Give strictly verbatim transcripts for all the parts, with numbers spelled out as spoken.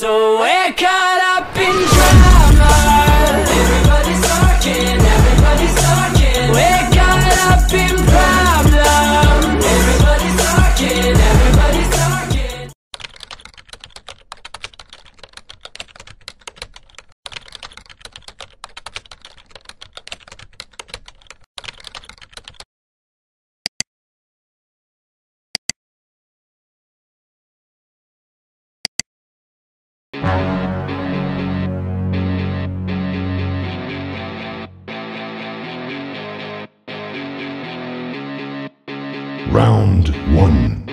So we're caught up in drama. Everybody's talking, everybody's talking. We're caught up in problems. Everybody's talking, everybody's talking. Round one.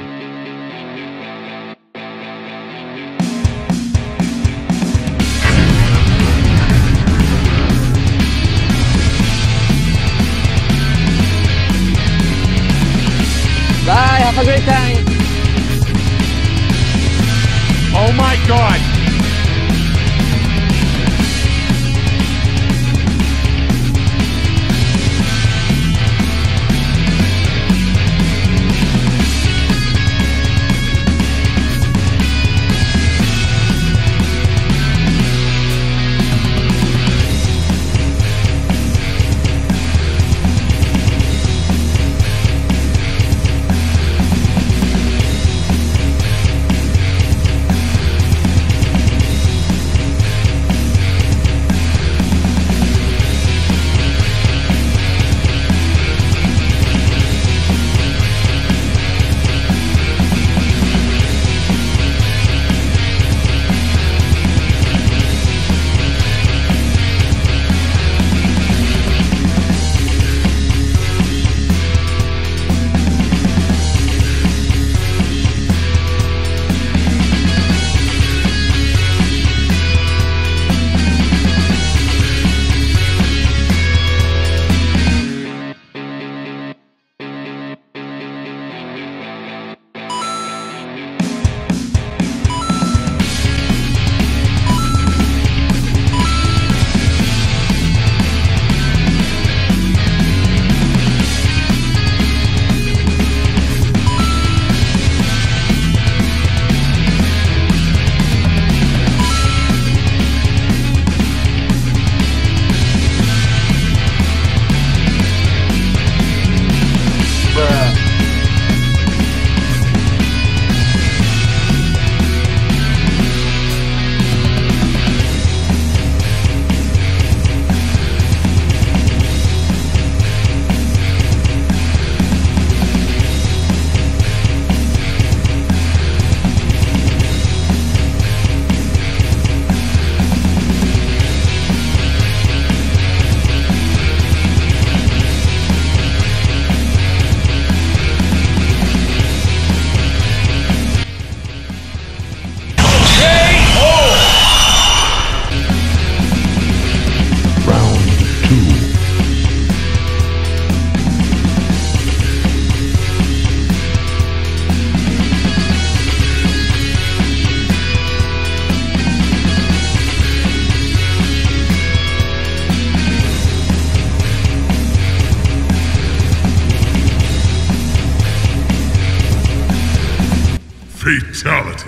Bye, have a great time. Oh my God. Fatality.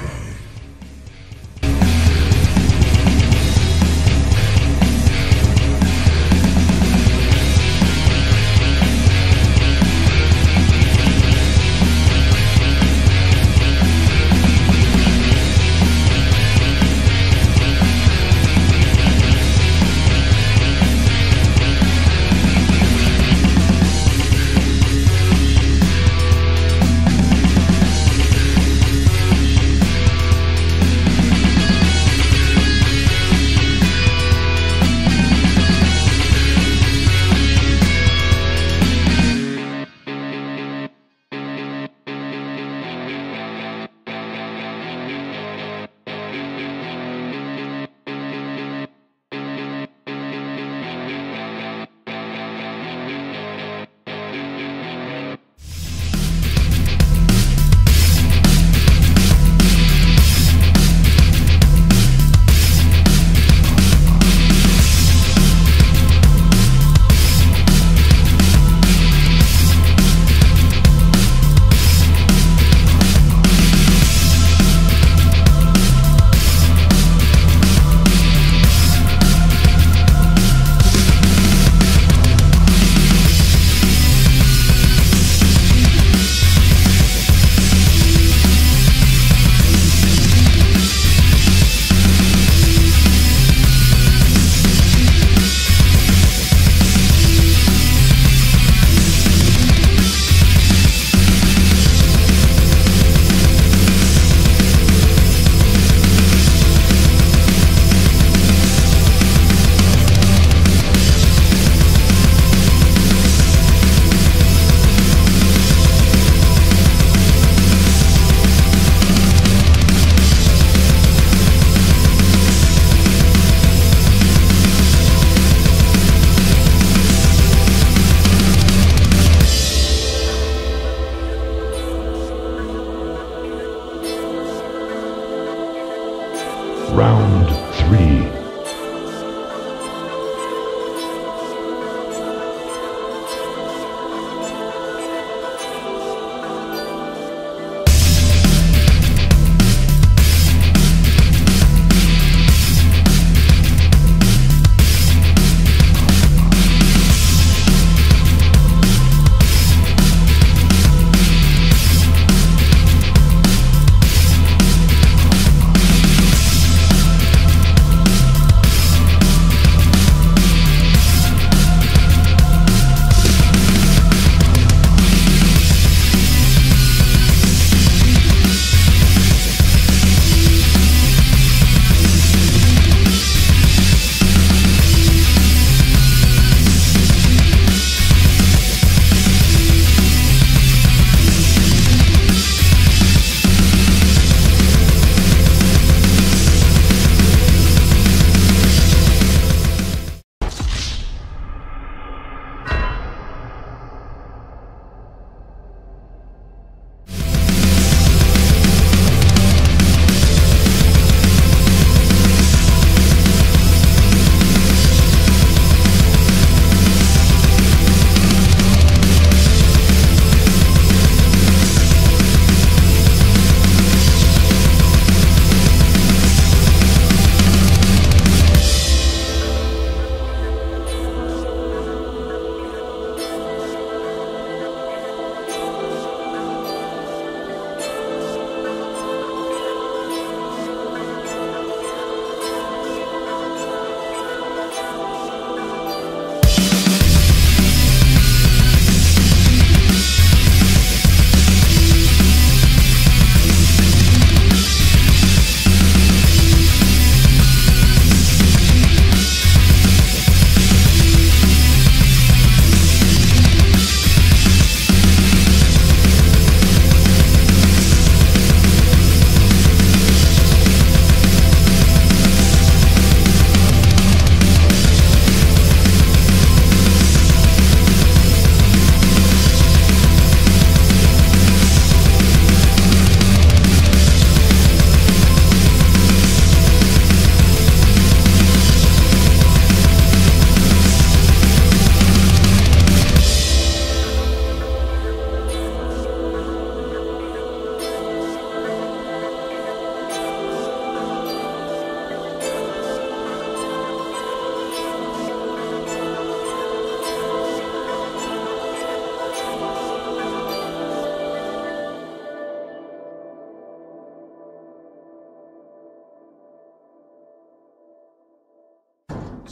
Round three.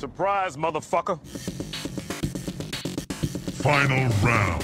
Surprise, motherfucker! Final round.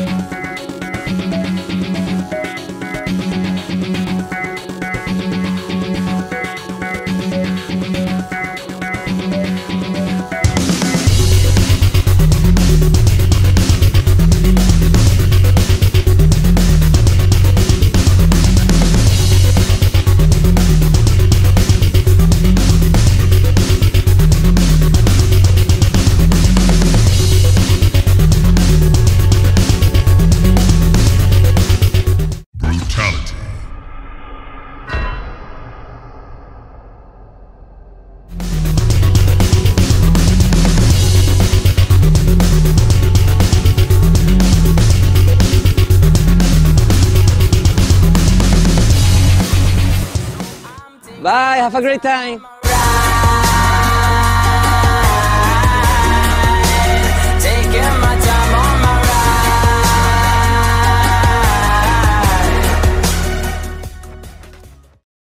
Have a great time.